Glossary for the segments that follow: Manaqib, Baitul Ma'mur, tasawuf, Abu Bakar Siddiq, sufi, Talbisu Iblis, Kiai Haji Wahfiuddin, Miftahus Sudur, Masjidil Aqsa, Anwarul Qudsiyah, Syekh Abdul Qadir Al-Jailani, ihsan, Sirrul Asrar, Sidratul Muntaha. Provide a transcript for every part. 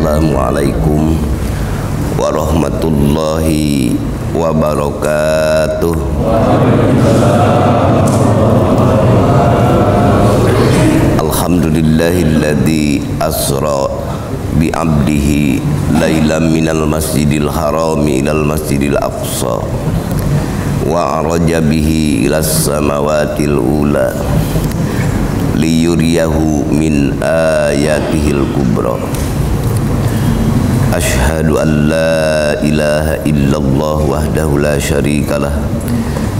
Assalamualaikum warahmatullahi wabarakatuh. Alhamdulillahilladzi asra bi 'abdihi lailan minal masjidil harami ilal masjidil aqsa wa 'araja bihi ilas samawatil ula liyuriyahu min ayatihil kubra. Ashhadu an la ilaha illallah wahdahu la syarikalah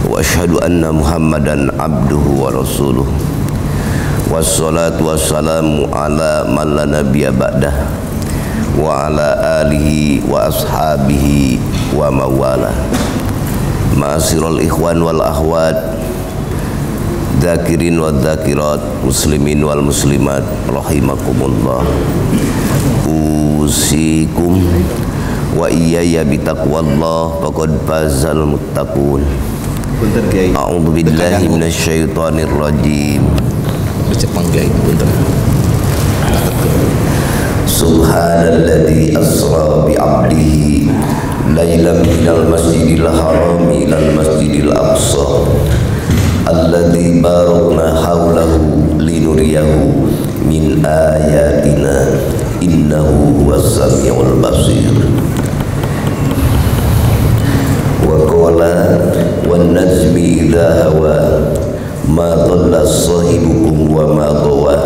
wa ashhadu anna muhammadan abduhu wa rasuluh. Wassalatu wassalamu ala man la nabiyya ba'dah wa ala alihi wa ashabihi wa mawala. Ma'asyiral ikhwan wal akhwat, dzakirin wa dzakirat, muslimin wal muslimat, rahimakumullah. Usikum wa iyaya bitaqwallah faqad fazal muttaqun. A'udzu billahi minasyaitonir rajim. Subhanalladzi asra bi 'abdihi lailan minal masjidil harami ilal masjidil aqsa alladzi barakna haulahu linuriyahu min ayatina innahu huwas samiul basir. Wa qala wan najmi idza hawa ma dhalla sahibukum wa ma ghawa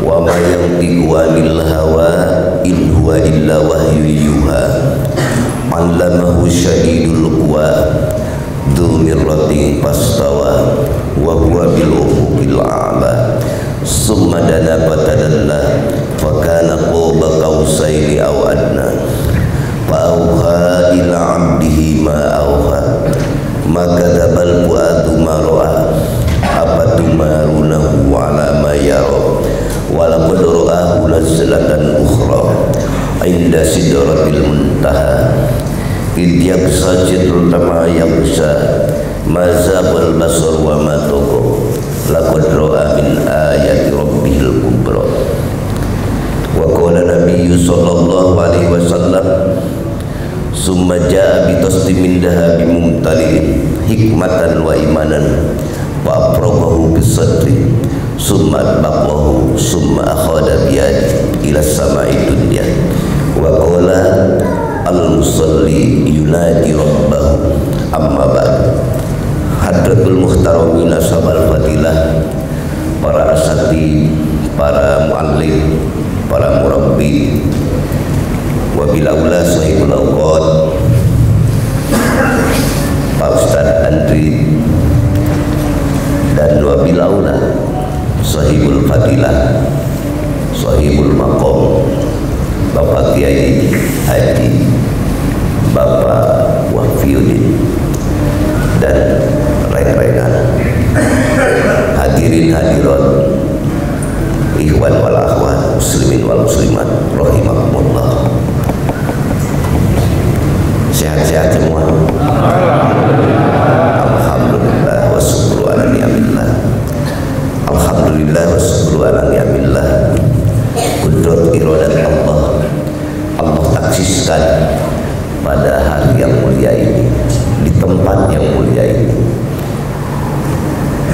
wa ma yantiqu anil hawa in huwa illa wahyu yuha 'allamahu syadidul quwa dzumiratin pastawa wa huwa bil ufuqil a'la summa dana fatadalla fa kana qaba qausaini aw adna fa auha ila 'abdihi ma auha maka dabal fuadu ma ra'a apa tumarunahu ala ma yara walaqad ra'ahu nazlatan ukhra 'inda sidratil muntaha idh yaqsa jidrul tama yaqsa mazhabul basar wa matuqo laqad ra'a min ayati rabbihil kubra. Wa qala nabiyyu sallallahu alaihi wasallam summa jaa bi tasdimin dahabi mumtali hikmatan wa imanan wa aprobahu bisadri summa baqahu summa akhadha biyadi ila samai dunya. Wa qala al-musalli yunadi rabbahu amma ba'd. Hadratul muhtaramin ashabul fadilah, para asatidz, para muallim, para murabbi, wabil aula sahibul awqat Pak Ustadz Andri, dan wabil aula sahibul fadilah, sahibul maqam Bapak Kiai Haji Bapak Wahfiuddin dan rekan-rekan hadirin hadirat ikhwan wal akhwat muslimin wal muslimat rahimakumullah. Sehat-sehat semua, alhamdulillah wa syukru ala ni'amillah, alhamdulillah wa syukru ala ni'amillah. Qudrat iradat Allah taksiskan pada hari yang mulia ini, di tempat yang mulia ini,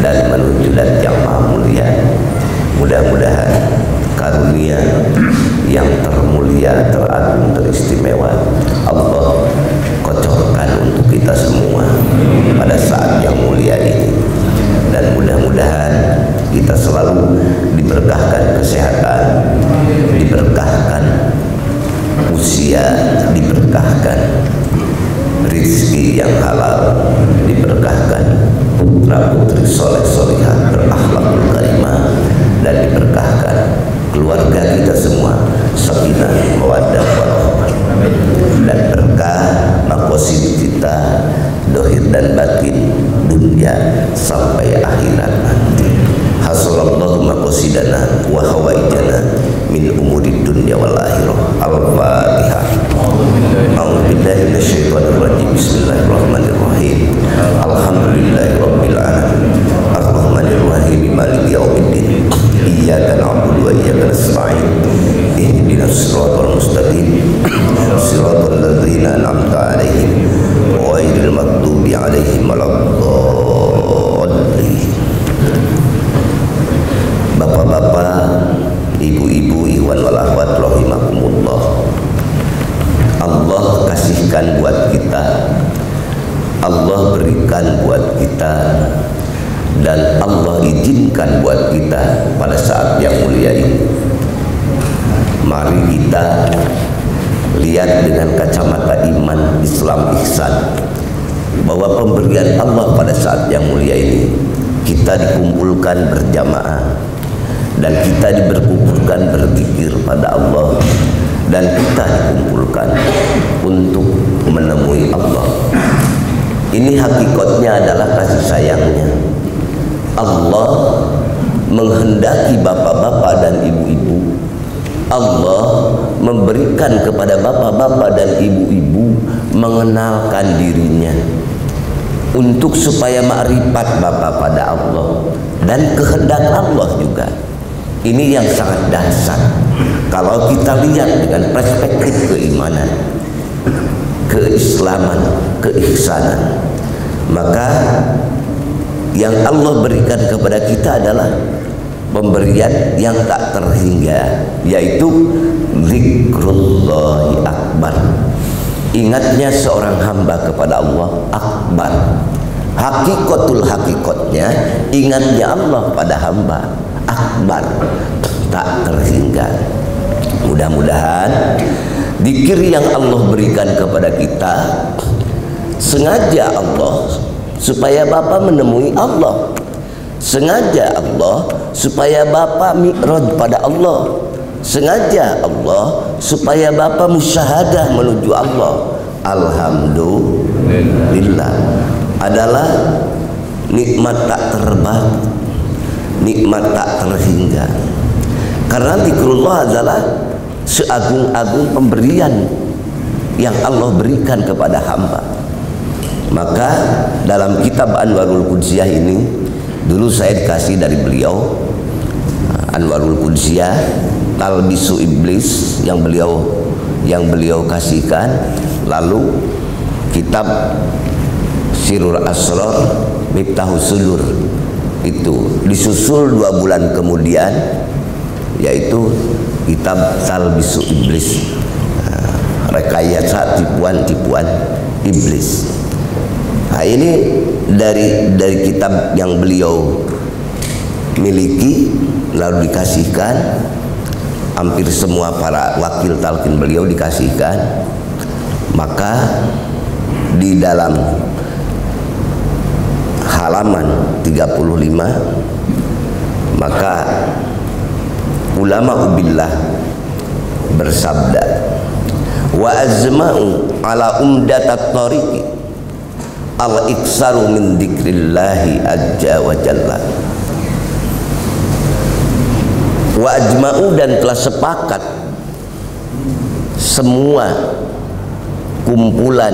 dan menuju dan yang maha mulia. Mudah-mudahan karunia yang termulia, teragung, teristimewa Allah kocokkan untuk kita semua pada saat yang mulia ini. Dan mudah-mudahan kita selalu diberkahkan kesehatan, diberkahkan usia, diberkahkan rizki yang halal, diberkahkan putra putri soleh solehah berakhlakul karimah, dan diberkahkan keluarga kita semua sakinah mawaddah warahmah, dan berkah makosid kita dohir dan batin dunia sampai akhirat nanti. Hasallallahu makosidana wa hawaijana min umurid dunya wal akhirah. Al-Fatihah. A'udzu billahi minasyaitonir rajim. Bismillahirrahmanirrahim. Alhamdulillahirabbil alamin. Arrahmanir rahim. Maliki yaumiddin. Iyyaka na'budu wa iyyaka nasta'in. Ihdinas shiratal mustaqim. alaihim waladhdallin. Bapak-bapak, ibu-ibu, ikhwan wal akhwat rahimakumullah, Allah kasihkan buat kita, Allah berikan buat kita, dan Allah izinkan buat kita pada saat yang mulia ini. Mari kita lihat dengan kacamata iman, Islam, ihsan, bahwa pemberian Allah pada saat yang mulia ini, kita dikumpulkan berjamaah, dan kita diperkumpulkan berzikir pada Allah, dan kita dikumpulkan untuk menemui Allah. Ini hakikatnya adalah kasih sayangnya. Allah menghendaki bapak-bapak dan ibu-ibu, Allah memberikan kepada bapak-bapak dan ibu-ibu mengenalkan dirinya untuk supaya makrifat bapak pada Allah dan kehendak Allah juga. Ini yang sangat dahsyat kalau kita lihat dengan perspektif keimanan, keislaman, keihsanan. Maka yang Allah berikan kepada kita adalah pemberian yang tak terhingga, yaitu zikrullahi akbar. Ingatnya seorang hamba kepada Allah akbar. Hakikatul hakikatnya, ingatnya Allah pada hamba akbar, tak terhingga. Mudah-mudahan zikir yang Allah berikan kepada kita sengaja Allah supaya bapak menemui Allah, sengaja Allah supaya bapak mi'raj pada Allah, sengaja Allah supaya bapak musyahadah menuju Allah. Alhamdulillah adalah nikmat tak terbat, nikmat tak terhingga, karena zikrullah adalah seagung-agung pemberian yang Allah berikan kepada hamba. Maka dalam kitab Anwarul Qudsiyah ini, dulu saya dikasih dari beliau Anwarul Qudsiyah, Talbisu Iblis, yang beliau kasihkan, lalu kitab Sirrul Asrar, Miftahus Sudur, itu disusul 2 bulan kemudian, yaitu kitab Talbisu Iblis, rekayasa tipuan-tipuan iblis. Nah, ini dari kitab yang beliau miliki lalu dikasihkan. Hampir semua para wakil talqin beliau dikasihkan. Maka di dalam halaman 35, maka ulama ubillah bersabda, wa azma'u ala umdatat tariqi al-iksaru min dzikrillahi azza wa jalla. Wa ajma'u, dan telah sepakat semua kumpulan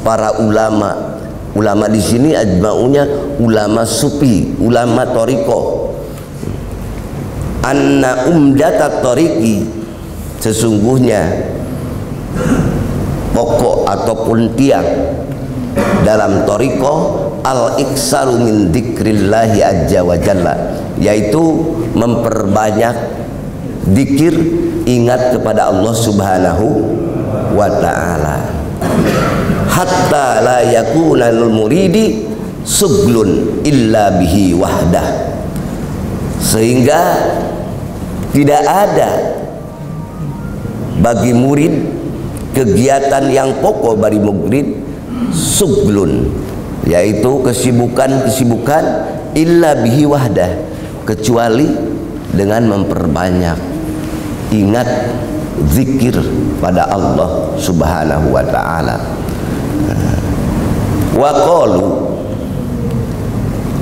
para ulama. Ulama di sini ajma'unya ulama sufi, ulama toriko. Anna umdata toriki, sesungguhnya pokok ataupun tiang dalam toriko al-iksaru min dzikrillahi azza wa jalla, yaitu memperbanyak dzikir, ingat kepada Allah subhanahu wa ta'ala, hatta la yakuna lil muridi suglun illa bihi wahdah, sehingga tidak ada bagi murid kegiatan yang pokok bagi murid suglun, yaitu kesibukan-kesibukan, illa bihi wahdah, kecuali dengan memperbanyak ingat zikir pada Allah subhanahu wa ta'ala. Wa qalu,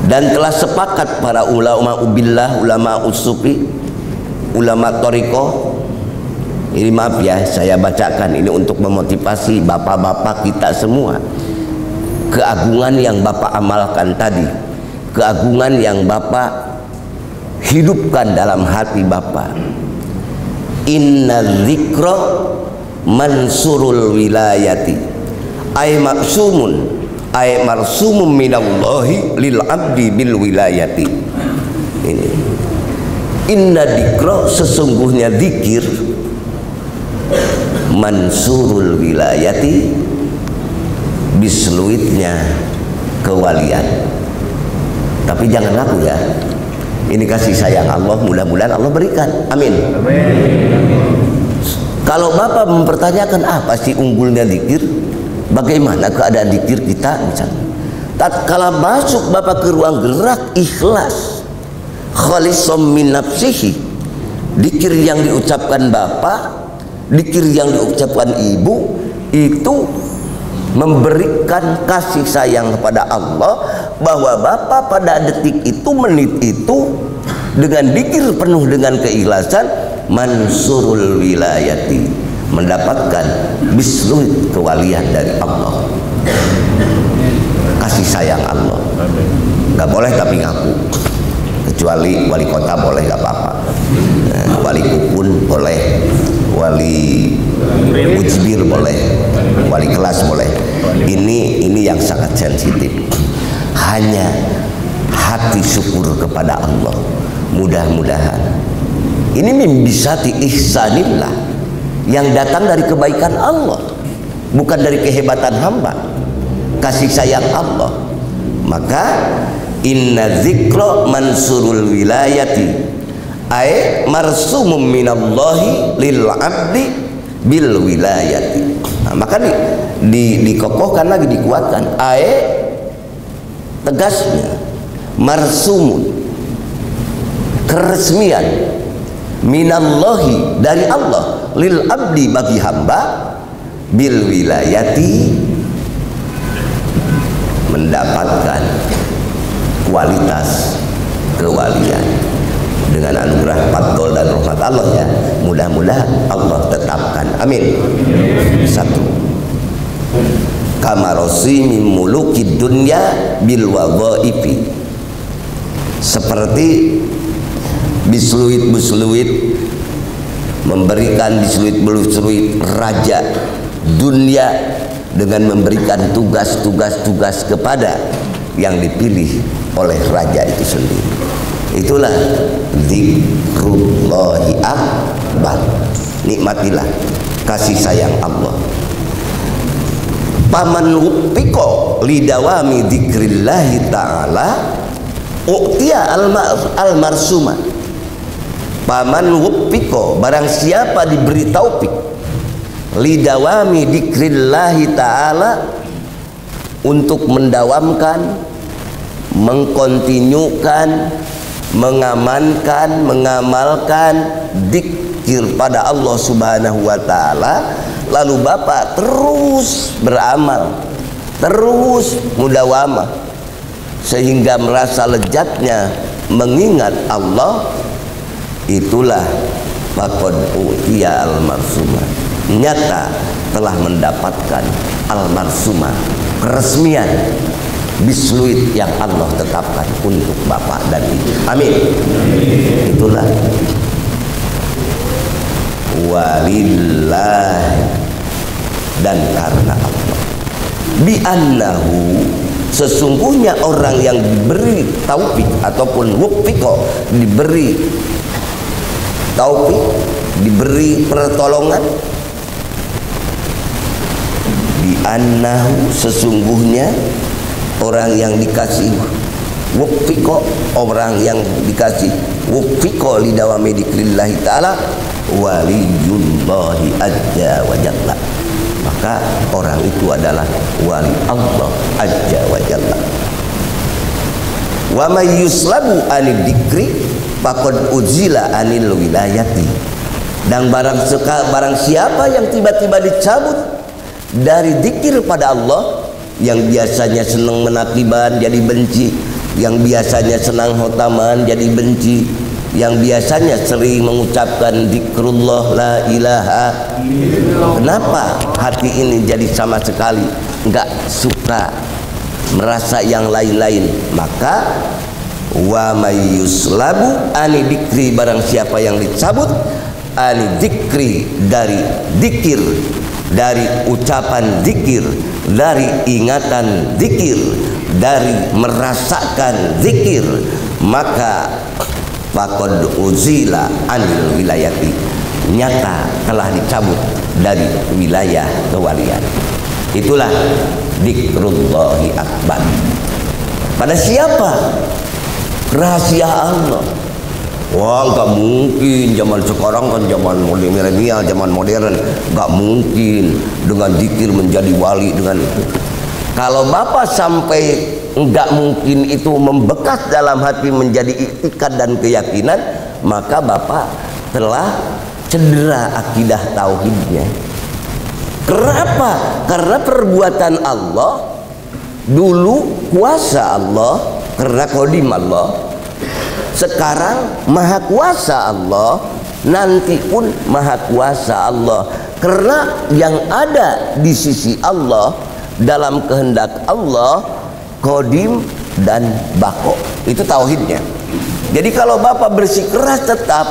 dan telah sepakat para ulama ubillah, ulama usufi, ulama toriko. Ini maaf ya, saya bacakan ini untuk memotivasi bapak-bapak kita semua. Keagungan yang bapak amalkan tadi, keagungan yang bapak hidupkan dalam hati bapak. Inna dzikra mansurul wilayati ay maksumun ay marsumum minallahi lil abdi bil wilayati. Ini inna dikra, sesungguhnya dikir, mansurul wilayati, bisluitnya kewalian. Tapi jangan laku ya. Ini kasih sayang Allah, mudah-mudahan Allah berikan. Amin. Amin. Kalau Bapak mempertanyakan apa sih unggulnya zikir, bagaimana keadaan zikir kita misalnya. Tatkala masuk Bapak ke ruang gerak ikhlas, khalisom min nafsihi, zikir yang diucapkan Bapak, zikir yang diucapkan Ibu itu memberikan kasih sayang kepada Allah, bahwa Bapak pada detik itu, menit itu, dengan zikir penuh dengan keikhlasan, mansurul wilayati, mendapatkan bisluit kewalian dari Allah. Kasih sayang Allah. Gak boleh tapi ngaku, kecuali wali kota boleh, gak apa-apa. Nah, wali kupun boleh, wali ujbir boleh, wali kelas boleh. Ini yang sangat sensitif. Hanya hati syukur kepada Allah. Mudah-mudahan ini mimbisati ihsanillah, yang datang dari kebaikan Allah, bukan dari kehebatan hamba, kasih sayang Allah. Maka inna dzikra mansurul wilayati ay marsumum minallahi lil abdi bil wilayati. Nah, maka dikokohkan lagi, dikuatkan. Ay tegasnya marsumun, keresmian, minallahi, dari Allah, lil abdi, bagi hamba, bil wilayati, mendapatkan kualitas kewalian. Dengan anugerah fadl dan rahmat Allah ya, mudah-mudahan Allah tetapkan. Amin. Satu, kamarosi mimuluki dunya bil wawaifi, seperti bisluit-bisluit, memberikan bisluit-bisluit raja dunia dengan memberikan tugas-tugas kepada yang dipilih oleh raja itu sendiri. Itulah dzikrullahi akbar. Nikmatilah kasih sayang Allah. Paman wupiko lidawami dzikrillahi ta'ala u'tiya al-marsuma. Paman wupiko, barang siapa diberi taufik lidawami dzikrillahi ta'ala, untuk mendawamkan, mengkontinyukan, mengamankan, mengamalkan dzikir pada Allah Subhanahu wa ta'ala. Lalu Bapak terus beramal, terus mudawamah, sehingga merasa lezatnya mengingat Allah. Itulah faqad utiya al-marsumah, nyata telah mendapatkan al-marsumah, keresmian bisluit yang Allah tetapkan untuk Bapak dan Ibu. Amin. Itulah walillah, dan karena Allah. Bi'annahu, sesungguhnya orang yang diberi taufik ataupun wufiko, diberi taufik, diberi pertolongan, bi'annahu, sesungguhnya orang yang dikasih wufiko, orang yang dikasih wufiko lidawami dzikrillahi ta'ala waliyullahi azza wa jalla. Maka orang itu adalah wali Allah azza wa jalla. Wa may yuslabu anil dzikri faqad uzila anil wilayati. Dan barang siapa yang tiba-tiba dicabut dari dzikir pada Allah, yang biasanya senang menakiban jadi benci, yang biasanya senang khotaman jadi benci, yang biasanya sering mengucapkan zikrullah la ilaha. Kenapa hati ini jadi sama sekali nggak suka, merasa yang lain-lain? Maka wa may yuslabu ani dzikri, barang siapa yang dicabut ani dzikri, dari dzikir, dari ucapan dzikir, dari ingatan zikir, dari merasakan zikir, maka faqad uzila anil wilayati, nyata telah dicabut dari wilayah kewalian. Itulah dzikrullahi akbar. Pada siapa? Rahasia Allah. Wah, nggak mungkin zaman sekarang, kan zaman milenial, zaman modern, nggak mungkin dengan zikir menjadi wali. Dengan kalau Bapak sampai nggak mungkin itu membekas dalam hati menjadi iktikad dan keyakinan, maka Bapak telah cedera akidah tauhidnya. Kenapa? Karena perbuatan Allah dulu kuasa Allah, karena kodim Allah. Sekarang maha kuasa Allah, nanti pun maha kuasa Allah. Karena yang ada di sisi Allah, dalam kehendak Allah, kodim dan bako. Itu tauhidnya. Jadi kalau Bapak bersikeras tetap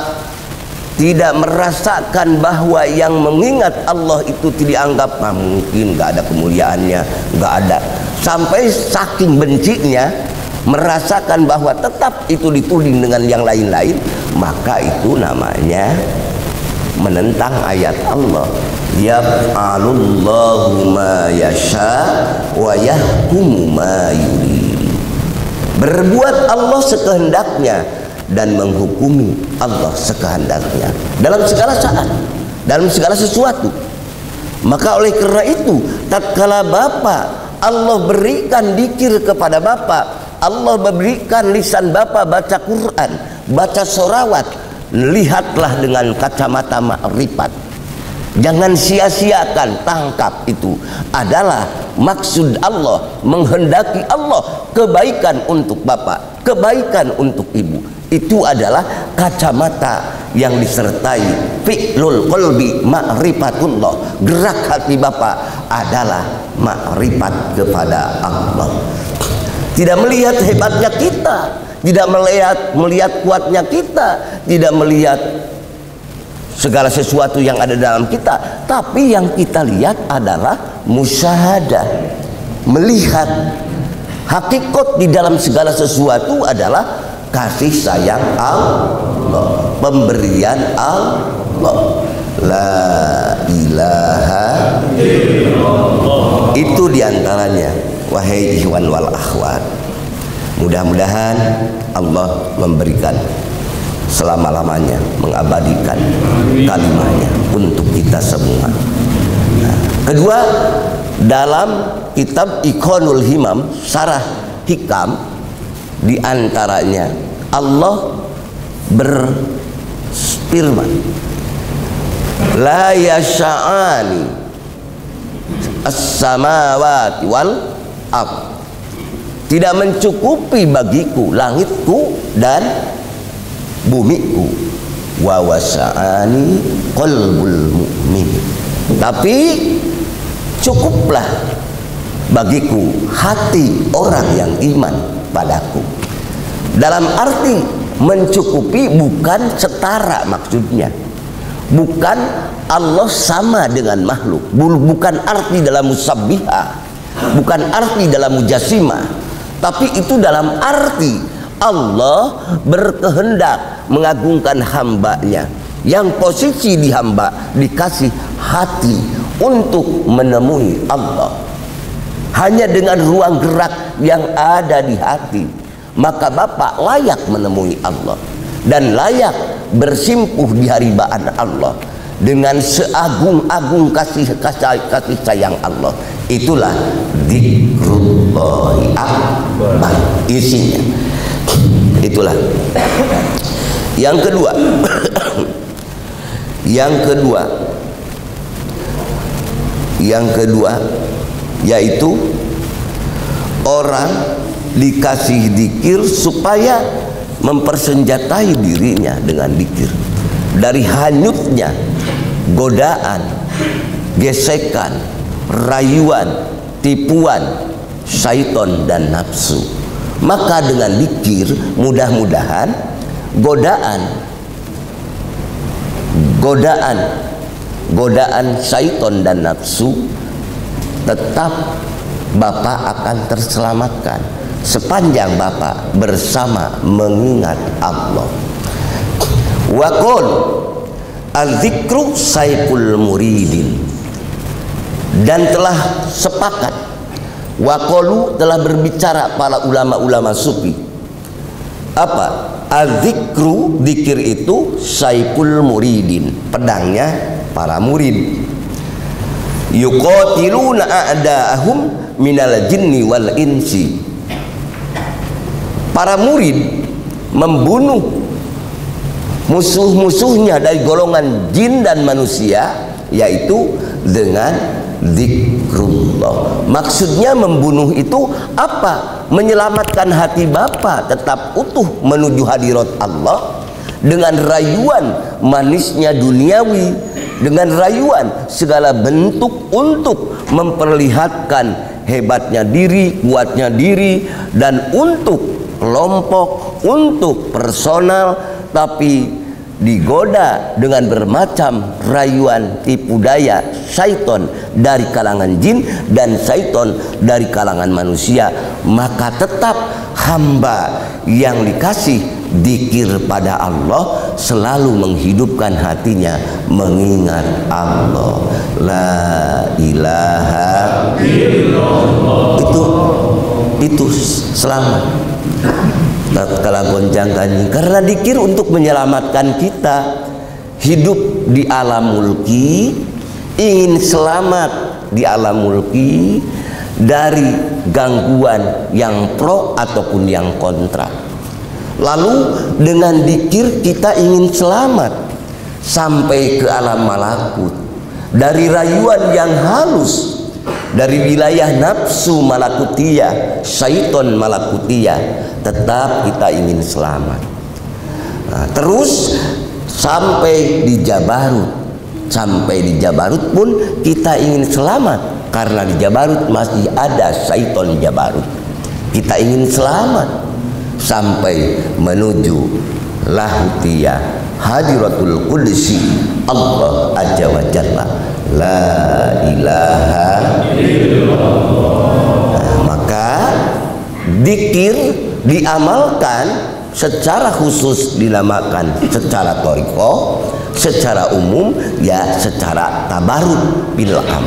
tidak merasakan bahwa yang mengingat Allah itu dianggap nah, mungkin nggak ada kemuliaannya, nggak ada, sampai saking bencinya merasakan bahwa tetap itu dituding dengan yang lain-lain, maka itu namanya menentang ayat Allah. Yaf'alullahu ma yasha wa yahkumu ma yurid. Berbuat Allah sekehendaknya dan menghukumi Allah sekehendaknya dalam segala saat, dalam segala sesuatu. Maka oleh karena itu tatkala Bapak, Allah berikan dzikir kepada Bapak, Allah berikan lisan Bapak baca Quran, baca sorawat, lihatlah dengan kacamata ma'rifat, jangan sia-siakan, tangkap itu adalah maksud Allah, menghendaki Allah kebaikan untuk Bapak, kebaikan untuk Ibu. Itu adalah kacamata yang disertai fi'lul qalbi ma'rifatullah. Gerak hati Bapak adalah ma'rifat kepada Allah. Tidak melihat hebatnya kita, tidak melihat kuatnya kita, tidak melihat segala sesuatu yang ada dalam kita, tapi yang kita lihat adalah musyahadah, melihat hakikat di dalam segala sesuatu adalah kasih sayang Allah, pemberian Allah, la ilaha illallah. Itu diantaranya. Wahai ikhwan wal akhwat, mudah-mudahan Allah memberikan selama-lamanya, mengabadikan kalimahnya untuk kita semua. Nah, kedua, dalam kitab Ikonul Himam, Sarah Hikam, di antaranya Allah berfirman, la yasha'ani as-samawati wal ardh, tidak mencukupi bagiku langitku dan bumiku, wa wasa'ani qalbul mu'min, tapi cukuplah bagiku hati orang yang iman padaku. Dalam arti mencukupi bukan setara maksudnya, bukan Allah sama dengan makhluk, bukan arti dalam musabbihah, bukan arti dalam mujasimah, tapi itu dalam arti Allah berkehendak mengagungkan hambanya, yang posisi di hamba dikasih hati untuk menemui Allah. Hanya dengan ruang gerak yang ada di hati, maka Bapak layak menemui Allah dan layak bersimpuh di haribaan Allah dengan seagung-agung kasih sayang Allah. Itulah dzikrullahi akbar isinya. Itulah. Yang kedua, yaitu orang dikasih dzikir supaya mempersenjatai dirinya dengan dzikir dari hanyutnya godaan, gesekan, rayuan, tipuan syaitan dan nafsu. Maka dengan dzikir mudah-mudahan godaan syaitan dan nafsu tetap Bapak akan terselamatkan sepanjang Bapak bersama mengingat Allah. Wa qul az-zikru saiful muridin. Dan telah sepakat, waqalu telah berbicara para ulama-ulama sufi. Apa? Az-zikru, zikir itu saiful muridin, pedangnya para murid. Yuqatiluna a'da'ahum minal jinni wal insi. Para murid membunuh musuh-musuhnya dari golongan jin dan manusia, yaitu dengan zikrullah. Maksudnya membunuh itu apa? Menyelamatkan hati Bapak tetap utuh menuju hadirat Allah dengan rayuan manisnya duniawi, dengan rayuan segala bentuk untuk memperlihatkan hebatnya diri, kuatnya diri, dan untuk kelompok, untuk personal, tapi digoda dengan bermacam rayuan tipu daya syaiton dari kalangan jin dan syaiton dari kalangan manusia. Maka tetap hamba yang dikasih zikir pada Allah selalu menghidupkan hatinya mengingat Allah. La ilaha illallah. Itu selamat tatkala gonjang-ganjing, karena dikir untuk menyelamatkan kita hidup di alam mulki, ingin selamat di alam mulki dari gangguan yang pro ataupun yang kontra. Lalu dengan dikir kita ingin selamat sampai ke alam malakut dari rayuan yang halus, dari wilayah nafsu malakutiah, syaiton malakutiah. Tetap kita ingin selamat. Nah, terus sampai di Jabarut. Sampai di Jabarut pun kita ingin selamat, karena di Jabarut masih ada syaiton Jabarut. Kita ingin selamat sampai menuju lahutiah, hadiratul qudsi Allah azza wa jalla. La ilaha illallah. Nah, maka dikir diamalkan secara khusus dinamakan secara thariqah, secara umum ya secara tabarut bilham.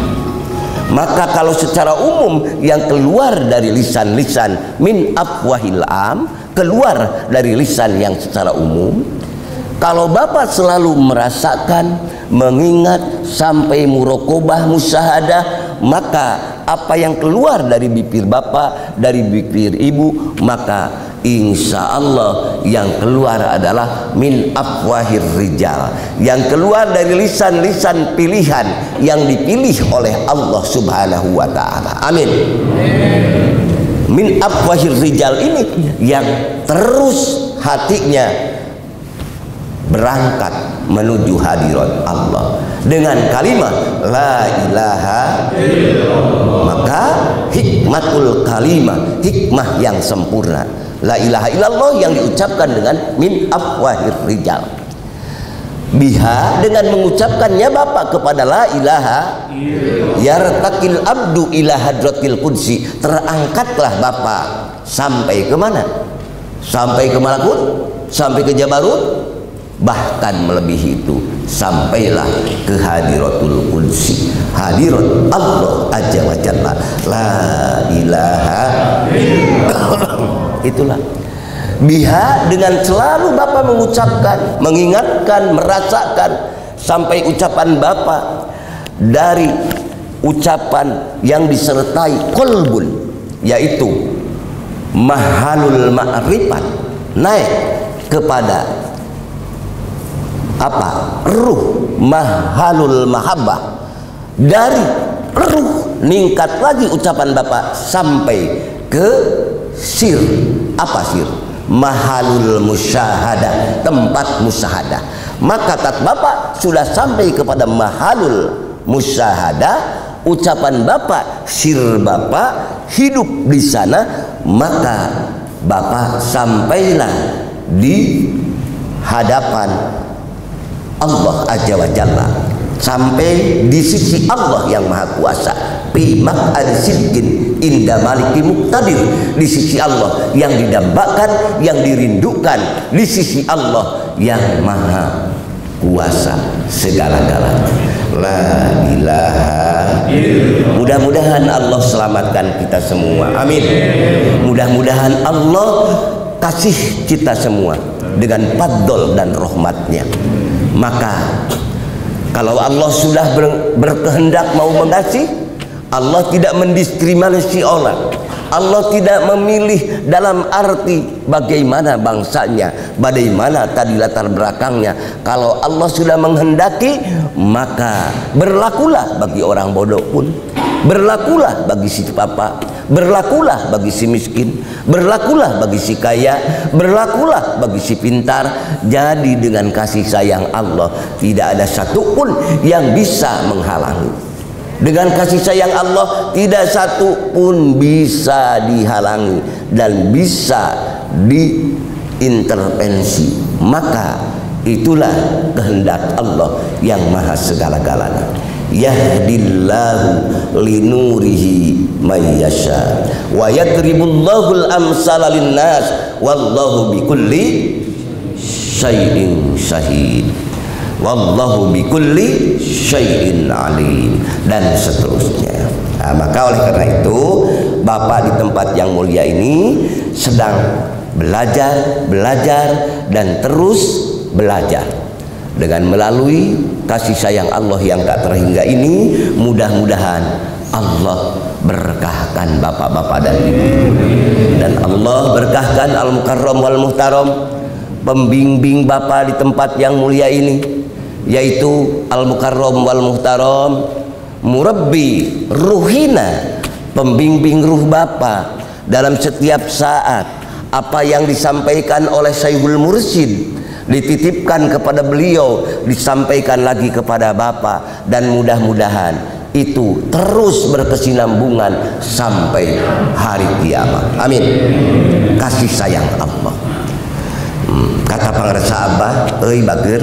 Maka kalau secara umum yang keluar dari lisan-lisan min afwahil am, keluar dari lisan yang secara umum, kalau Bapak selalu merasakan, mengingat sampai murokobah musyahadah, maka apa yang keluar dari bibir Bapak, dari bibir Ibu, maka insya Allah yang keluar adalah min afwahir rijal, yang keluar dari lisan-lisan pilihan yang dipilih oleh Allah subhanahu wa ta'ala. Amin. Min afwahir rijal ini yang terus hatinya berangkat menuju hadirat Allah dengan kalimat la ilaha illallah. Maka hikmatul kalimah, hikmah yang sempurna, la ilaha illallah yang diucapkan dengan min afwahir rijal. Biha, dengan mengucapkannya Bapak kepada la ilaha yartaqil abdu ila hadratil qudsi, terangkatlah Bapak sampai kemana? Sampai ke malakut, sampai ke Jabarut, bahkan melebihi itu, sampailah ke hadiratul qudsi, hadirat Allah azza wa jalla. La ilaha illallah. Itulah biha, dengan selalu Bapak mengucapkan, mengingatkan, merasakan sampai ucapan Bapak dari ucapan yang disertai kolbun, yaitu mahalul ma'rifat, naik kepada apa? Ruh, mahalul mahabbah. Dari ruh ningkat lagi ucapan Bapak sampai ke sir. Apa sir? Mahalul musyahadah, tempat musyahadah. Maka tat Bapak sudah sampai kepada mahalul musyahadah, ucapan Bapak, sir Bapak hidup di sana, maka Bapak sampailah di hadapan Allah azza wa jalla, sampai di sisi Allah yang maha kuasa, bi maq'ad sidqin inda maliki muqtadir, di sisi Allah yang didambakan, yang dirindukan, di sisi Allah yang maha kuasa segala-galanya. La ilaha illallah. Mudah-mudahan Allah selamatkan kita semua. Amin. Mudah-mudahan Allah kasih kita semua dengan fadl dan rahmatnya. Maka kalau Allah sudah berkehendak mau mengasihi, Allah tidak mendiskriminasi orang. Allah tidak memilih dalam arti bagaimana bangsanya, bagaimana tadi latar belakangnya. Kalau Allah sudah menghendaki, maka berlakulah bagi orang bodoh pun, berlakulah bagi si papa, berlakulah bagi si miskin, berlakulah bagi si kaya, berlakulah bagi si pintar. Jadi dengan kasih sayang Allah tidak ada satupun yang bisa menghalangi. Dengan kasih sayang Allah tidak satu pun bisa dihalangi dan bisa diintervensi. Maka itulah kehendak Allah yang maha segala-galanya. Yahdillahu linurihi may yasha wa yadribullahu al-amsala linnas wallahu bikulli syai'in syahid. Wallahu bikulli syai'in alim, dan seterusnya. Nah, maka oleh karena itu Bapak di tempat yang mulia ini sedang belajar dan terus belajar. Dengan melalui kasih sayang Allah yang tak terhingga ini, mudah-mudahan Allah berkahkan Bapak-bapak dan Ibu, dan Allah berkahkan al-mukarram wal-muhtaram pembimbing Bapak di tempat yang mulia ini, yaitu al-mukarram wal-muhtaram murabbi ruhina, pembimbing ruh Bapak dalam setiap saat. Apa yang disampaikan oleh Syaikhul Mursyid dititipkan kepada beliau, disampaikan lagi kepada Bapak, dan mudah-mudahan itu terus berkesinambungan sampai hari kiamat. Amin. Kasih sayang Allah. Kata pangresa Abah, euy bager,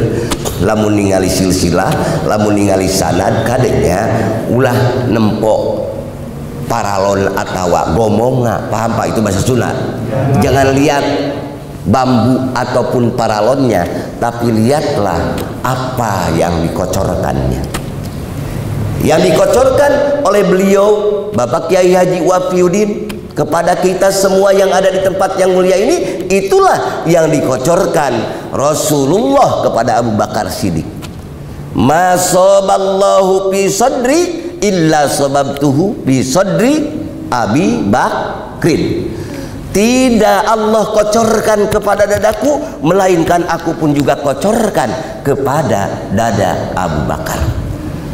lamun ningali silsilah, lamun ningali sanad kadenya ulah nempok paralon atawa gomonga. Paham Pak itu bahasa Sunda? Jangan lihat bambu ataupun paralonnya, tapi lihatlah apa yang dikocorkannya. Yang dikocorkan oleh beliau Bapak Kiai Haji Wafiuddin kepada kita semua yang ada di tempat yang mulia ini, itulah yang dikocorkan Rasulullah kepada Abu Bakar Siddiq. Ma soballahu fi sadri illa sababtuhu fi sadri Abi Bakrin. Tidak Allah kocorkan kepada dadaku, melainkan aku pun juga kocorkan kepada dada Abu Bakar.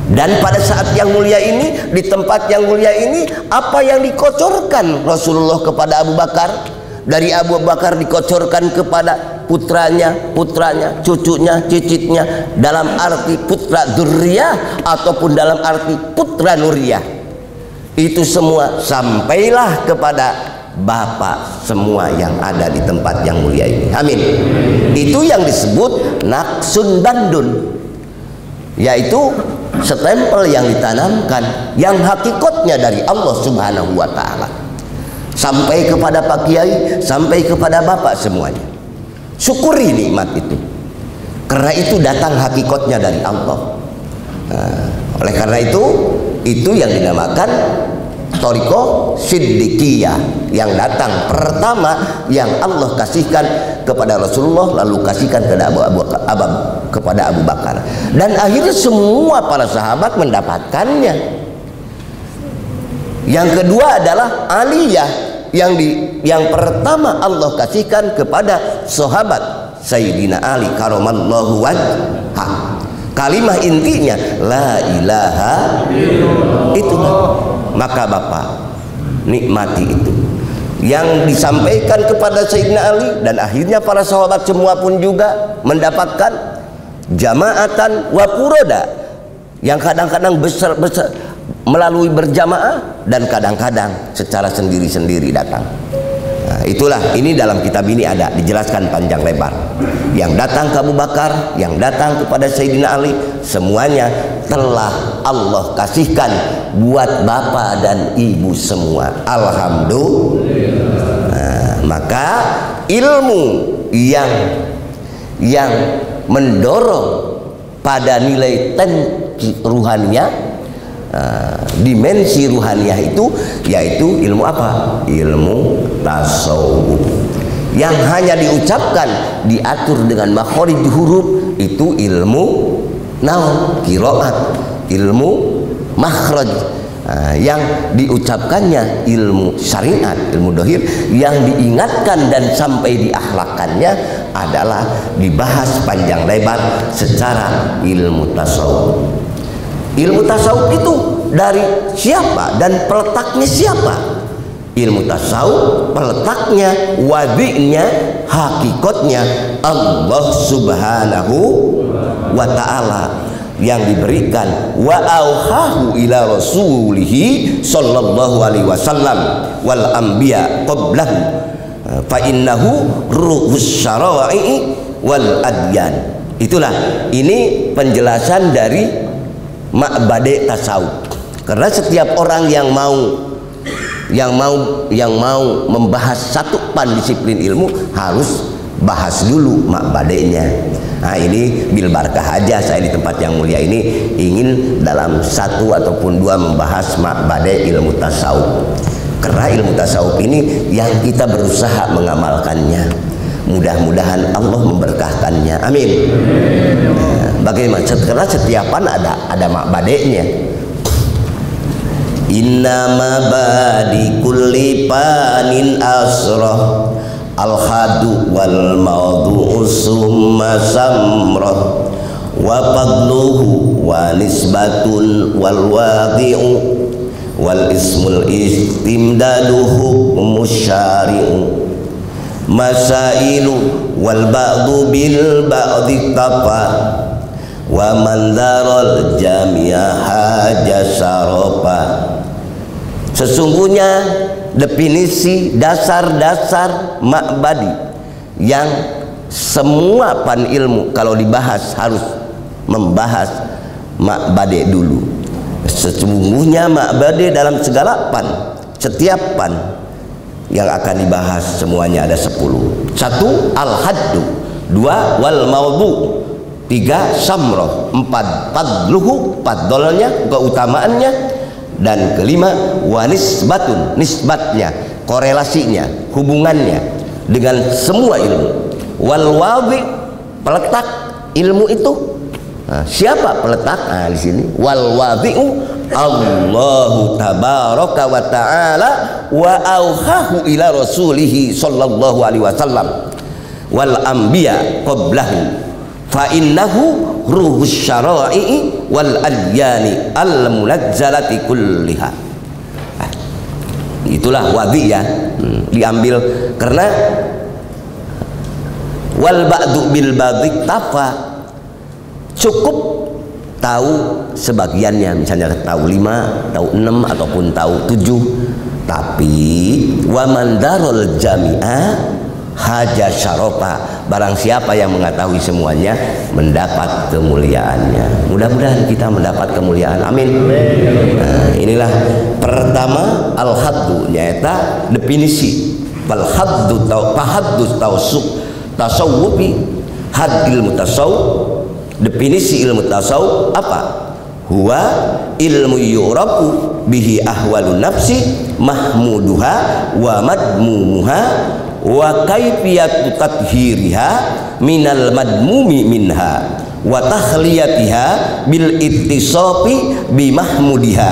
Dan pada saat yang mulia ini, di tempat yang mulia ini, apa yang dikocorkan Rasulullah kepada Abu Bakar, dari Abu Bakar dikocorkan kepada putranya, cucunya, cicitnya, dalam arti putra dzurriyyah ataupun dalam arti putra nuriyah. Itu semua sampailah kepada Bapak semua yang ada di tempat yang mulia ini. Amin. Itu yang disebut naqsun dandun, yaitu setempel yang ditanamkan, yang hakikatnya dari Allah Subhanahu wa Ta'ala, sampai kepada Pak Kiai, sampai kepada Bapak semuanya. Syukuri nikmat itu, karena itu datang hakikatnya dari Allah. Nah, oleh karena itu yang dinamakan thariqah siddiqiyah, yang datang pertama yang Allah kasihkan kepada Rasulullah, lalu kasihkan kepada Abu Bakar, dan akhirnya semua para sahabat mendapatkannya. Yang kedua adalah aliyah, yang pertama Allah kasihkan kepada sahabat Sayyidina Ali karamallahu wajhah. Kalimah intinya la ilaha illallah. Itulah. Maka Bapak nikmati itu yang disampaikan kepada Sayyidina Ali, dan akhirnya para sahabat semua pun juga mendapatkan jamaatan wa furoda, yang kadang-kadang besar melalui berjamaah dan kadang-kadang secara sendiri-sendiri datang. Nah, itulah, ini dalam kitab ini ada dijelaskan panjang lebar. yang datang ke Abu Bakar, yang datang kepada Sayyidina Ali, semuanya telah Allah kasihkan buat bapak dan ibu semua. Alhamdulillah. Nah, maka ilmu yang mendorong pada nilai tenki ruhaniyah, dimensi ruhaniyah itu yaitu ilmu apa? Ilmu tasawuf yang hanya diucapkan, diatur dengan makhrij huruf, itu ilmu naon, qiraat, ilmu makhraj, yang diucapkannya ilmu syariat, ilmu dohir, yang diingatkan dan sampai diakhlakannya adalah dibahas panjang lebar secara ilmu tasawuf. Ilmu tasawuf itu dari siapa dan peletaknya siapa? Ilmu tasawuf peletaknya, wadiknya, hakikatnya Allah Subhanahu wa ta'ala yang diberikan wa auhahu ila rasulihi sallallahu alaihi wasallam wal anbiya qablahu fa innahu ruhus syara'i wal adyan. Itulah ini penjelasan dari ma'bade tasawuf. Karena setiap orang yang mau membahas satu pan disiplin ilmu harus bahas dulu ma'badenya. Nah, ini bil barkah aja saya di tempat yang mulia ini ingin dalam satu ataupun dua membahas ma'bade ilmu tasawuf. Karena ilmu tasawuf ini yang kita berusaha mengamalkannya. Mudah-mudahan Allah memberkahkannya. Amin. Bagaimana? Karena setiapan ada mabadeknya. Inna mabadi kulli panin asroh al-hadu wal maudu'u summa samroh wa fadluhu wa nisbatun wal waqi'u wal ismul istimdaduhu musyari'u masailu wal ba'du bil ba'di tafa wa man daral jami'a haja sarofa. Sesungguhnya definisi dasar-dasar ma'badi yang semua pan ilmu kalau dibahas harus membahas ma'badi dulu. Sesungguhnya ma'badi dalam segala pan, setiap pan yang akan dibahas semuanya ada 10. 1 al-haddu, 2 wal maudhu, 3 samroh, 4 fadluhu, fadlnya, keutamaannya, dan kelima wanisbatun, nisbatnya, korelasinya, hubungannya dengan semua ilmu. Wal wadhi, peletak ilmu itu. Nah, siapa peletak? Nah, di sini wal wadhi'u Allahu tabaraka wa ta'ala wa auhahu ila rasulihi sallallahu alaihi wasallam wal anbiya qablahu fa innahu ruhus syara'i wal adyani al munazzalati kulliha. Itulah wadhi ya, diambil karena wal ba'du bil ba'di tafa, cukup tahu sebagiannya, misalnya tahu 5, tahu 6 ataupun tahu 7, tapi wa man darul jami'a haja syarofa, barang siapa yang mengetahui semuanya mendapat kemuliaannya. Mudah-mudahan kita mendapat kemuliaan. Amin. Nah, inilah pertama al-haddu, yaitu definisi fal-haddu tahaddus tasawufi had ilmu tasawuf. Definisi ilmu tasawuf apa? Huwa ilmu yurabu bihi ahwalu nafsi mahmuduha wa madmumuha wa kaifiyatu tathhiriha minal madmumi minha wa takhliyatiha bil ittisafi bi mahmudiha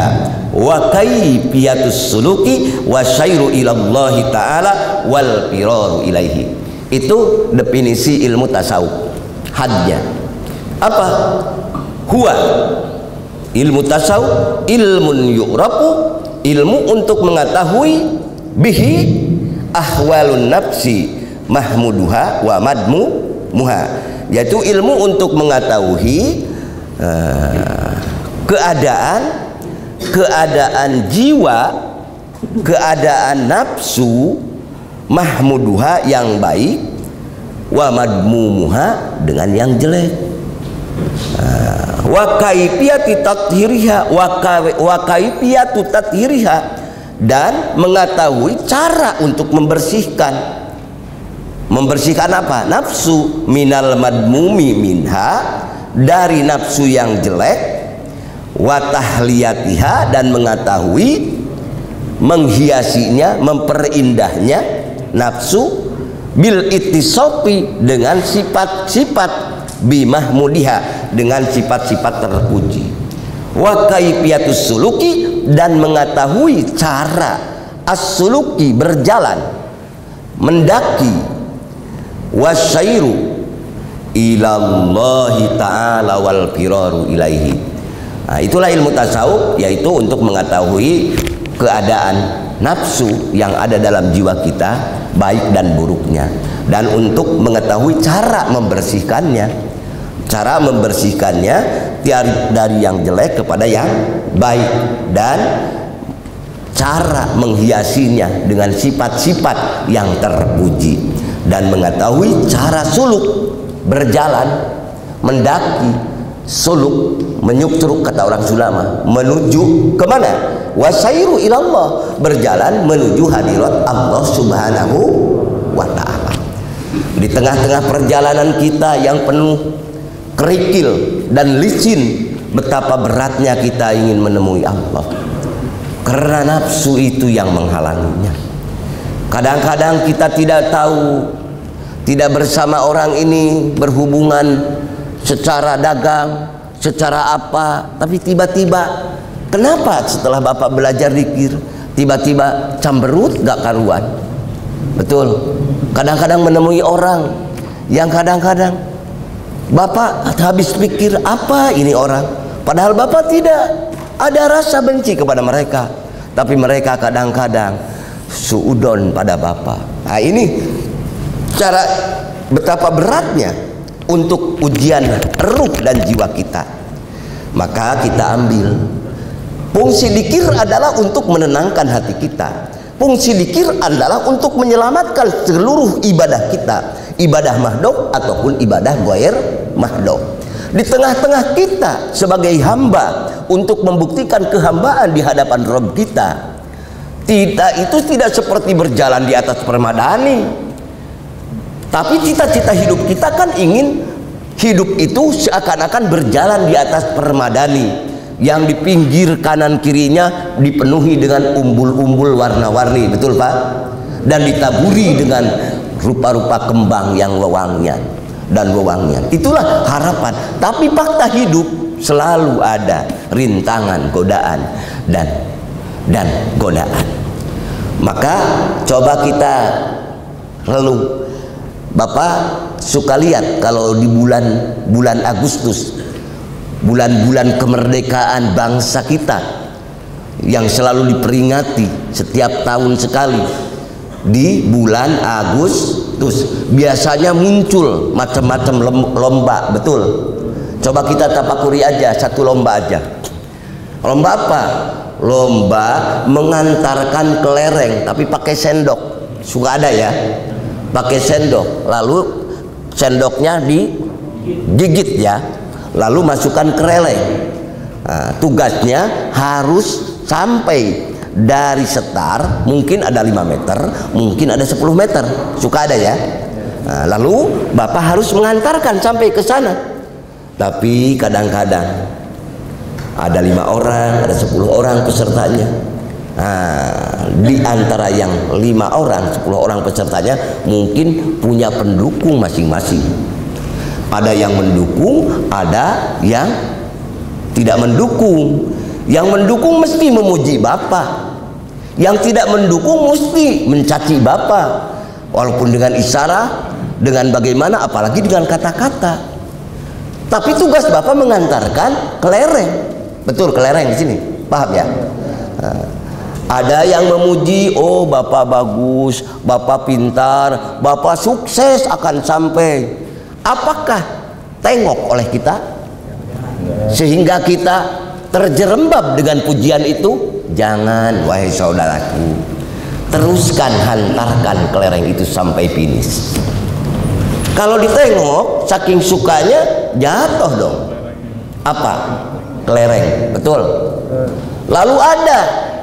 wa kaifiyatus suluki wa syairu ilallahi ta'ala wal firaru ilaihi. Itu definisi ilmu tasawuf hadnya. Apa? Huwa ilmu tasawuf ilmun yu'rafu, ilmu untuk mengetahui bihi ahwalun nafsi mahmuduha wa madmumuha, yaitu ilmu untuk mengetahui keadaan jiwa, keadaan nafsu mahmuduha yang baik wa madmumuha, dengan yang jelek, wa kaifiyatu tathiriha, wa kaifiyatu tathiriha, dan mengetahui cara untuk membersihkan. Membersihkan apa? Nafsu, minal madmumi minha, dari nafsu yang jelek, wa tahliyatiha, dan mengetahui menghiasinya, memperindahnya nafsu, bil ittisofi, dengan sifat-sifat, bimahmudiha, dengan sifat-sifat terpuji, wa kaifiyatus suluki, dan mengetahui cara as-suluki, berjalan, mendaki, wasyairu ilallahi ta'ala wal firaru ilaihi. Nah, itulah ilmu tasawuf, yaitu untuk mengetahui keadaan nafsu yang ada dalam jiwa kita, baik dan buruknya, dan untuk mengetahui cara membersihkannya, dari yang jelek kepada yang baik, dan cara menghiasinya dengan sifat-sifat yang terpuji, dan mengetahui cara suluk, berjalan, mendaki, suluk, menyuksruk kata orang Sulama, menuju kemana? Wasairu ilallah, berjalan menuju hadirat Allah Subhanahu wa ta'ala. Di tengah-tengah perjalanan kita yang penuh kerikil dan licin, betapa beratnya kita ingin menemui Allah, karena nafsu itu yang menghalanginya. Kadang-kadang kita tidak tahu, tidak bersama orang ini, berhubungan secara dagang, secara apa, tapi tiba-tiba, kenapa setelah Bapak belajar zikir, tiba-tiba cemberut gak karuan? Betul, kadang-kadang menemui orang yang kadang-kadang Bapak habis pikir, apa ini orang? Padahal Bapak tidak ada rasa benci kepada mereka, tapi mereka kadang-kadang suudon pada Bapak. Nah, ini cara betapa beratnya untuk ujian ruh dan jiwa kita. Maka kita ambil fungsi zikir adalah untuk menenangkan hati kita. Fungsi zikir adalah untuk menyelamatkan seluruh ibadah kita, ibadah mahdoh ataupun ibadah ghair mahdoh. Di tengah-tengah kita sebagai hamba untuk membuktikan kehambaan di hadapan Rabb kita, kita itu tidak seperti berjalan di atas permadani, tapi cita-cita hidup kita kan ingin hidup itu seakan-akan berjalan di atas permadani yang di pinggir kanan kirinya dipenuhi dengan umbul-umbul warna-warni, betul Pak? Dan ditaburi dengan rupa-rupa kembang yang wewangian dan wewangian. Itulah harapan, tapi fakta hidup selalu ada rintangan, godaan dan godaan. Maka coba kita lalu Bapak suka lihat kalau di bulan Agustus, bulan-bulan kemerdekaan bangsa kita yang selalu diperingati setiap tahun sekali di bulan Agustus, biasanya muncul macam-macam lomba, betul? Coba kita tapakuri aja, satu lomba aja. Lomba apa? Lomba mengantarkan kelereng, tapi pakai sendok. Suka ada ya, pakai sendok, lalu sendoknya digigit ya, lalu masukkan kelereng. Nah, tugasnya harus sampai dari setar, mungkin ada 5 meter, mungkin ada 10 meter. Suka ada ya. Nah, lalu Bapak harus mengantarkan sampai ke sana. Tapi kadang-kadang ada 5 orang, ada 10 orang pesertanya. Nah, di antara yang 5 orang, 10 orang pesertanya mungkin punya pendukung masing-masing. Ada yang mendukung, ada yang tidak mendukung. Yang mendukung mesti memuji Bapak, yang tidak mendukung mesti mencaci Bapak, walaupun dengan isyarah, dengan bagaimana, apalagi dengan kata-kata. Tapi tugas Bapak mengantarkan kelereng. Betul, kelereng di sini, paham ya? Ada yang memuji, oh Bapak bagus, Bapak pintar, Bapak sukses akan sampai. Apakah tengok oleh kita sehingga kita terjerembab dengan pujian itu? Jangan, wahai saudaraku, teruskan hantarkan kelereng itu sampai finish. Kalau ditengok saking sukanya jatuh dong. Apa? Kelereng, betul. Lalu ada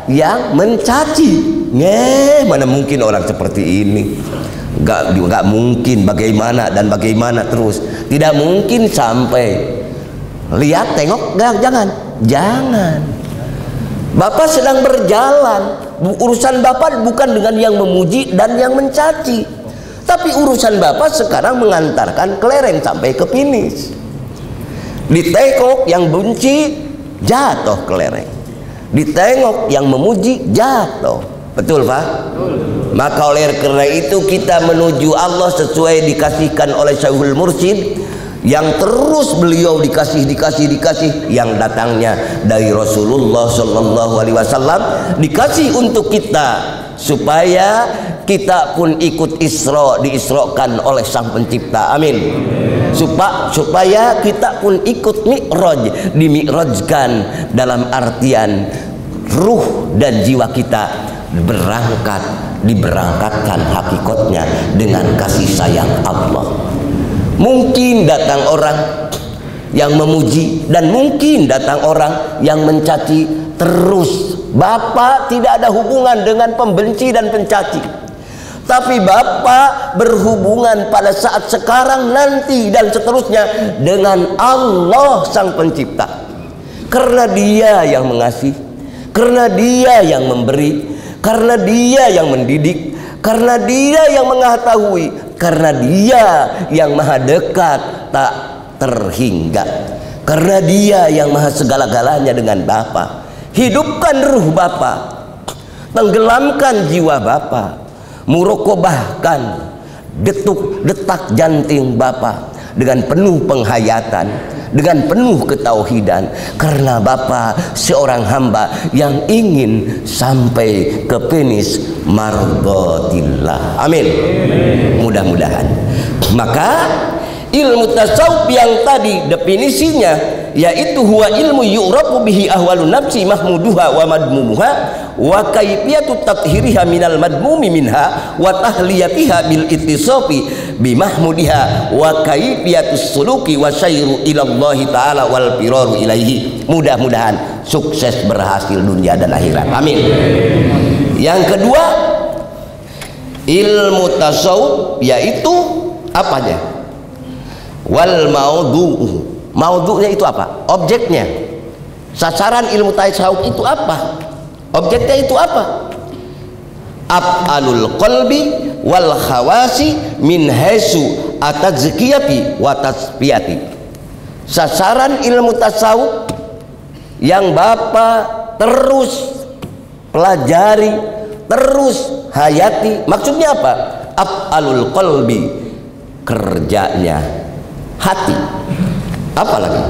yang mencaci. Nge, mana mungkin orang seperti ini? Gak mungkin, bagaimana dan bagaimana terus. Tidak mungkin sampai lihat, tengok, jangan. Bapak sedang berjalan. Urusan Bapak bukan dengan yang memuji dan yang mencaci. Tapi urusan Bapak sekarang mengantarkan kelereng sampai ke finish. Ditengok yang benci, jatuh kelereng. Ditengok yang memuji, jatuh. Betul, Pak? Betul. Maka oleh karena itu kita menuju Allah sesuai dikasihkan oleh Syaikhul Mursyid, yang terus beliau dikasih, yang datangnya dari Rasulullah SAW, dikasih untuk kita supaya kita pun ikut Isra, diisrokan oleh Sang Pencipta. Amin. Supaya kita pun ikut Mi'raj, dimi'rajkan dalam artian ruh dan jiwa kita berangkat, diberangkatkan hakikatnya dengan kasih sayang Allah. Mungkin datang orang yang memuji dan mungkin datang orang yang mencaci terus. Bapak tidak ada hubungan dengan pembenci dan pencaci, tapi Bapak berhubungan pada saat sekarang, nanti, dan seterusnya dengan Allah Sang Pencipta, karena Dia yang mengasihi, karena Dia yang memberi, karena Dia yang mendidik, karena Dia yang mengetahui, karena Dia yang maha dekat tak terhingga, karena Dia yang maha segala-galanya. Dengan Bapa, hidupkan ruh Bapa, tenggelamkan jiwa Bapa, murokobahkan detak jantung Bapa dengan penuh penghayatan, dengan penuh ketauhidan, karena Bapa seorang hamba yang ingin sampai ke finish mardatillah. Amin. Mudah-mudahan. Maka ilmu tasawuf yang tadi definisinya yaitu huwa ilmu yu'rafu bihi ahwalun nafsi mahmuduha wa madmumuha wa kaifiyatu tathhiriha minal madmumi minha wa tahliyatiha bil ittisafi bi mahmudiha wa kaifiyatu suluki wa sayru ilallahi ta'ala wal firaru ilaihi. Mudah-mudahan sukses, berhasil dunia dan akhirat. Amin. Yang kedua, ilmu tasawuf yaitu apanya? Wal maudhu'u. Maudhu'nya itu apa? Objeknya. Sasaran ilmu tasawuf itu apa? Objeknya itu apa? Af'alul qalbi wal khawasi min haisu atazkiyati wa tasfiyati. Sasaran ilmu tasawuf yang Bapak terus pelajari, terus hayati. Maksudnya apa? Af'alul qalbi, kerjanya hati. Apalagi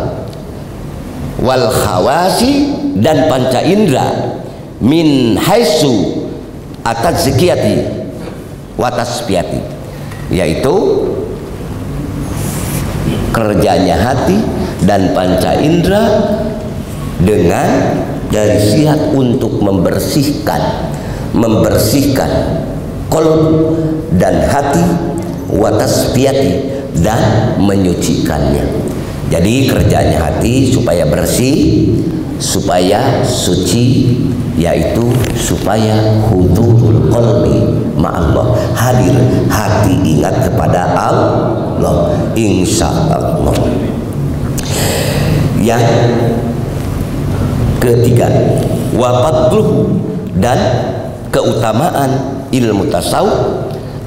wal khawasi, dan panca indera, min haisu atazkiyati wa tasfiyati, yaitu kerjanya hati dan panca indera dengan dari sihat untuk membersihkan qalb dan hati, wa tasfiyati, dan menyucikannya. Jadi kerjanya hati supaya bersih, supaya suci, yaitu supaya hudurul qalbi ma'allah, hadir hati ingat kepada Allah, insya Allah. Yang ketiga, wafatluh, dan keutamaan ilmu tasawuf,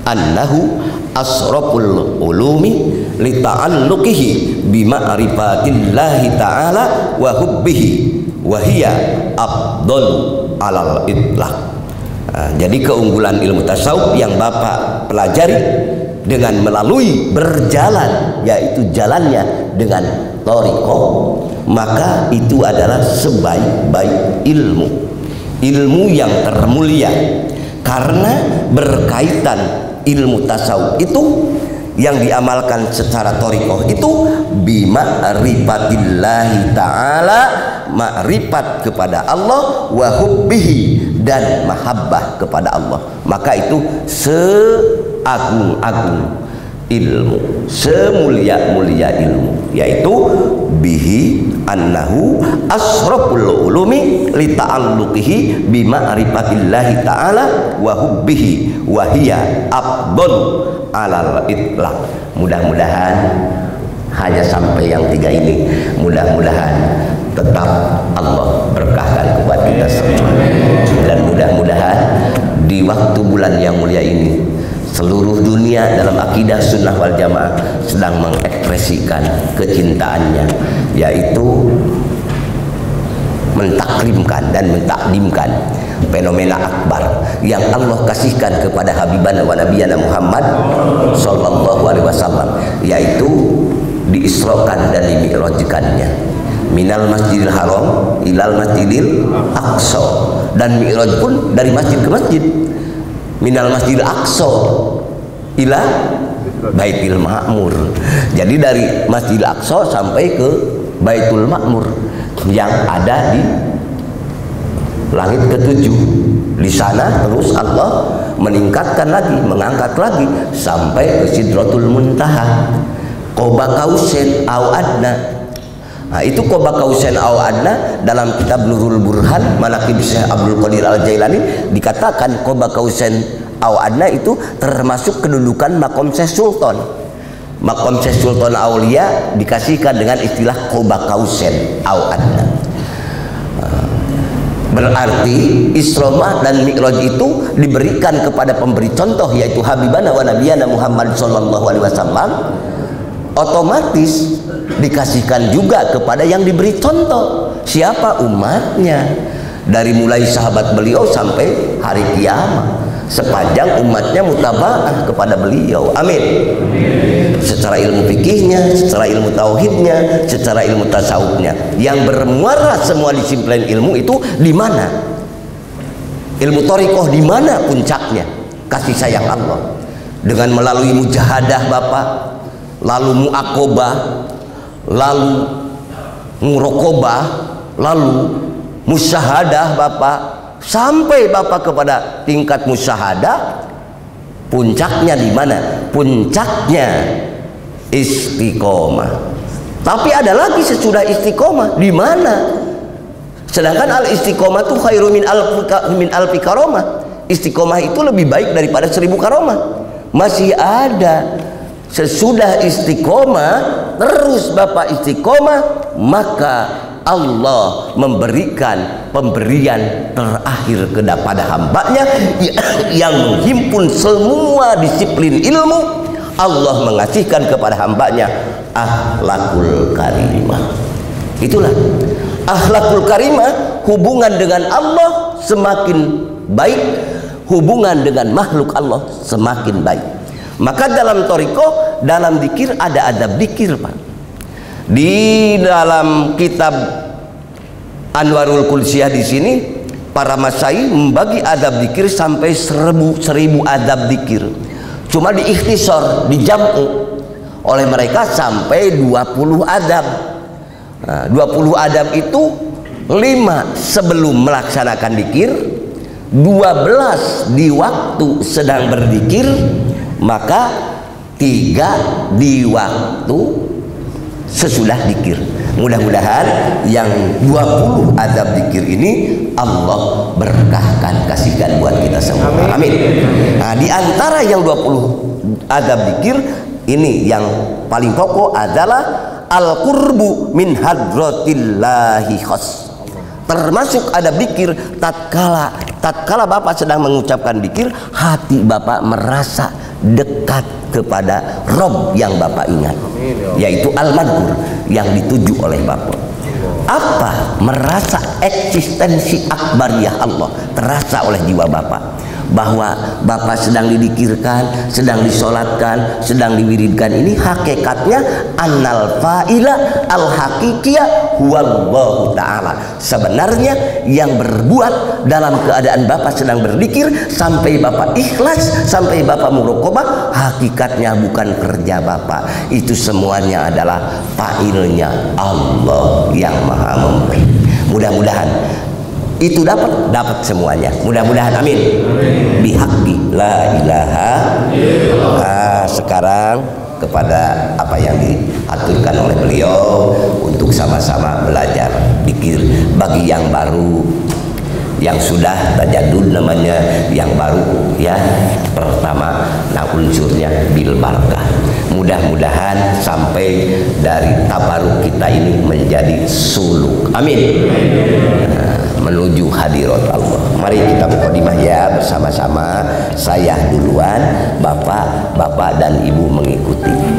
annahu asraful ulumi li ta'alluqihi bi ma'rifatillahi ta'ala wa hubbihi wa hiya afdalu 'alal itlaq. Jadi keunggulan ilmu tasawuf yang Bapak pelajari dengan melalui berjalan, yaitu jalannya dengan thariqah, maka itu adalah sebaik-baik ilmu yang termulia, karena berkaitan ilmu tasawuf itu yang diamalkan secara thariqah itu bima'rifatillahi ta'ala, ma'rifat kepada Allah, wa hubbihi, dan mahabbah kepada Allah. Maka itu seagung-agung ilmu, semulia-mulia ilmu, yaitu bihi annahu asraful ulumi li ta'alluqihi bi ma'rifatillahi ta'ala wa hubbihi wa hiya afdal alal itlaq. Mudah-mudahan hanya sampai yang tiga ini. Mudah-mudahan tetap Allah berkahkan kepada kita semua, dan mudah-mudahan di waktu bulan yang mulia ini seluruh dunia dalam akidah sunnah wal jamaah sedang mengekspresikan kecintaannya, yaitu mentaklimkan dan mentakdimkan fenomena akbar yang Allah kasihkan kepada Habibana wa Nabiyana Muhammad sallallahu alaihi wasallam, yaitu diisrokan dan dimi'rajkannya minal masjidil haram ilal masjidil aqsa, dan mi'raj pun dari masjid ke masjid, minal masjidil aqsa ila baitul ma'mur. Jadi dari masjidil aqsa sampai ke baitul ma'mur yang ada di langit ketujuh, di sana terus Allah meningkatkan lagi, mengangkat lagi sampai ke sidratul muntaha, qoba kausen au adna. Nah, itu qoba kausain aw adna dalam kitab Nurul Burhan Manaqib Syekh Abdul Qadir Al-Jailani dikatakan qoba kausain aw adna itu termasuk kedudukan makom Syekh Sultan. Makom Syekh Sultan Aulia dikasihkan dengan istilah qoba kausain aw adna. Berarti Isra dan Mi'raj itu diberikan kepada pemberi contoh, yaitu Habibana wa Nabiyana Muhammad sallallahu alaihi wasallam, otomatis dikasihkan juga kepada yang diberi contoh. Siapa? Umatnya, dari mulai sahabat beliau sampai hari kiamat, sepanjang umatnya mutaba'ah kepada beliau. Amin. Secara ilmu fikihnya, secara ilmu tauhidnya, secara ilmu tasawufnya, yang bermuara semua disiplin ilmu itu di mana? Ilmu thariqah di mana puncaknya? Kasih sayang Allah dengan melalui mujahadah Bapak, lalu mu'aqobah, lalu murokobah, lalu musyahadah Bapak, sampai Bapak kepada tingkat musyahadah. Puncaknya di mana? Puncaknya istiqomah. Tapi ada lagi sesudah istiqomah di mana? Sedangkan al istiqomah itu khairu min alfi karomah. Istiqomah itu lebih baik daripada 1000 karomah. Masih ada sesudah istiqomah, terus Bapak istiqomah, maka Allah memberikan pemberian terakhir kepada hambanya yang menghimpun semua disiplin ilmu. Allah mengasihkan kepada hambanya akhlakul karimah. Itulah akhlakul karimah, hubungan dengan Allah semakin baik, hubungan dengan makhluk Allah semakin baik. Maka dalam thariqah, dalam dikir ada adab dikir, Pak. Di dalam kitab Anwarul Qudsiah di sini para masai membagi adab dikir sampai 1000 adab dikir. Cuma di ikhtisar, di jamu oleh mereka sampai 20 adab. Nah, 20 adab itu 5 sebelum melaksanakan dikir, 12 di waktu sedang berdikir, maka 3 di waktu sesudah dikir. Mudah-mudahan yang 20 adab dikir ini Allah berkahkan, kasihkan buat kita semua. Amin. Nah, di antara yang 20 adab dikir ini yang paling pokok adalah al-qurbu min hadratillahi khas. Termasuk adab dikir, tatkala Bapak sedang mengucapkan dikir, hati Bapak merasa dekat kepada Rob yang Bapak ingat, yaitu Al-Madhkur yang dituju oleh Bapak. Apa? Merasa eksistensi akbariyah Allah terasa oleh jiwa Bapak, bahwa Bapak sedang didikirkan, sedang disolatkan, sedang diwiridkan. Ini hakikatnya annal fa'ila al-haqiqiyah huwallahu ta'ala. Sebenarnya yang berbuat dalam keadaan Bapak sedang berdikir, sampai Bapak ikhlas, sampai Bapak muraqabah, hakikatnya bukan kerja Bapak. Itu semuanya adalah fa'ilnya Allah yang Maha Memberi. Mudah-mudahan itu dapat semuanya. Mudah-mudahan. Amin. Bihaqi la ilaha illallah. sekarang kepada apa yang diaturkan oleh beliau untuk sama-sama belajar zikir. Bagi yang baru, yang sudah tajadud namanya, yang baru ya pertama unsurnya bil barakah. Mudah-mudahan sampai dari tabaruk kita ini menjadi suluk. Amin. Menuju hadirat Allah. Mari kita mukadimah ya bersama-sama. Saya duluan, bapak dan ibu mengikuti.